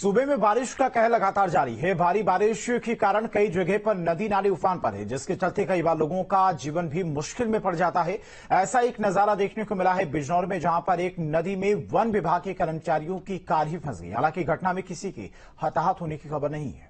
सूबे में बारिश का कहर लगातार जारी है। भारी बारिश के कारण कई जगह पर नदी नाले उफान पर है, जिसके चलते कई बार लोगों का जीवन भी मुश्किल में पड़ जाता है। ऐसा एक नजारा देखने को मिला है बिजनौर में, जहां पर एक नदी में वन विभाग के कर्मचारियों की कार ही फंस गई। हालांकि घटना में किसी के हताहत होने की खबर नहीं है।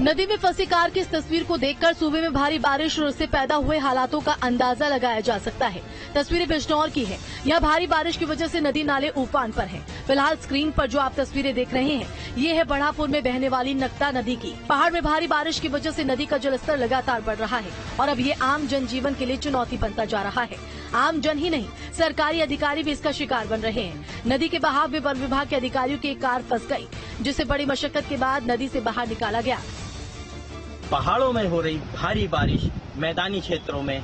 नदी में फंसी कार की इस तस्वीर को देखकर सूबे में भारी बारिश और उससे पैदा हुए हालातों का अंदाजा लगाया जा सकता है। तस्वीरें बिजनौर की है। यहाँ भारी बारिश की वजह से नदी नाले उफान पर हैं। फिलहाल स्क्रीन पर जो आप तस्वीरें देख रहे हैं, ये है बढ़ापुर में बहने वाली नकटा नदी की। पहाड़ में भारी बारिश की वजह से नदी का जलस्तर लगातार बढ़ रहा है और अब ये आम जनजीवन के लिए चुनौती बनता जा रहा है। आम जन ही नहीं, सरकारी अधिकारी भी इसका शिकार बन रहे हैं। नदी के बहाव में वन विभाग के अधिकारियों की एक कार फंस गयी, जिसे बड़ी मशक्कत के बाद नदी से बाहर निकाला गया। पहाड़ों में हो रही भारी बारिश मैदानी क्षेत्रों में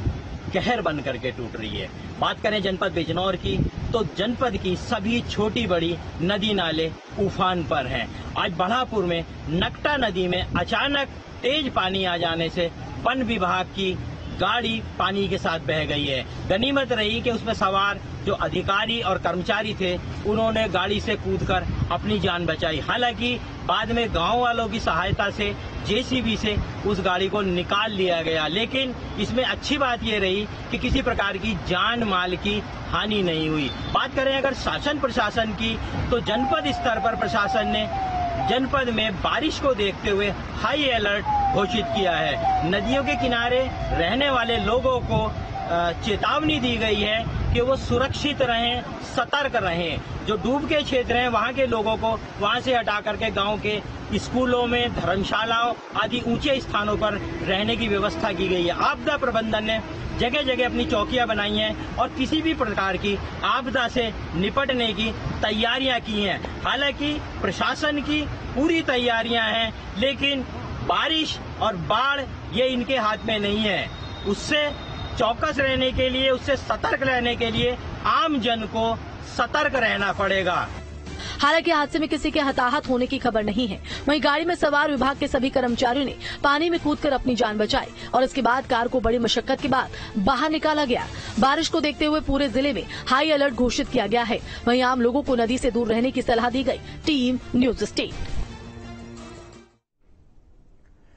कहर बन करके टूट रही है। बात करें जनपद बिजनौर की, तो जनपद की सभी छोटी बड़ी नदी नाले उफान पर हैं। आज बढ़ापुर में नकटा नदी में अचानक तेज पानी आ जाने से वन विभाग की गाड़ी पानी के साथ बह गई है। गनीमत रही कि उसमें सवार जो अधिकारी और कर्मचारी थे, उन्होंने गाड़ी से कूदकर अपनी जान बचाई। हालांकि बाद में गांव वालों की सहायता से जेसीबी से उस गाड़ी को निकाल लिया गया, लेकिन इसमें अच्छी बात ये रही कि किसी प्रकार की जान माल की हानि नहीं हुई। बात करें अगर शासन प्रशासन की, तो जनपद स्तर पर प्रशासन ने जनपद में बारिश को देखते हुए हाई अलर्ट घोषित किया है। नदियों के किनारे रहने वाले लोगों को चेतावनी दी गई है कि वो सुरक्षित रहें, सतर्क रहें। जो डूब के क्षेत्र हैं, वहाँ के लोगों को वहाँ से हटा करके गांव के स्कूलों में, धर्मशालाओं आदि ऊंचे स्थानों पर रहने की व्यवस्था की गई है। आपदा प्रबंधन ने जगह जगह अपनी चौकियां बनाई हैं और किसी भी प्रकार की आपदा से निपटने की तैयारियां की हैं। हालांकि प्रशासन की पूरी तैयारियां हैं, लेकिन बारिश और बाढ़ ये इनके हाथ में नहीं है। उससे चौकस रहने के लिए, उससे सतर्क रहने के लिए आम जन को सतर्क रहना पड़ेगा। हालांकि हादसे में किसी के हताहत होने की खबर नहीं है। वहीं गाड़ी में सवार विभाग के सभी कर्मचारियों ने पानी में कूदकर अपनी जान बचाई और इसके बाद कार को बड़ी मशक्कत के बाद बाहर निकाला गया। बारिश को देखते हुए पूरे जिले में हाई अलर्ट घोषित किया गया है। वहीं आम लोगों को नदी से दूर रहने की सलाह दी गई। Team news state.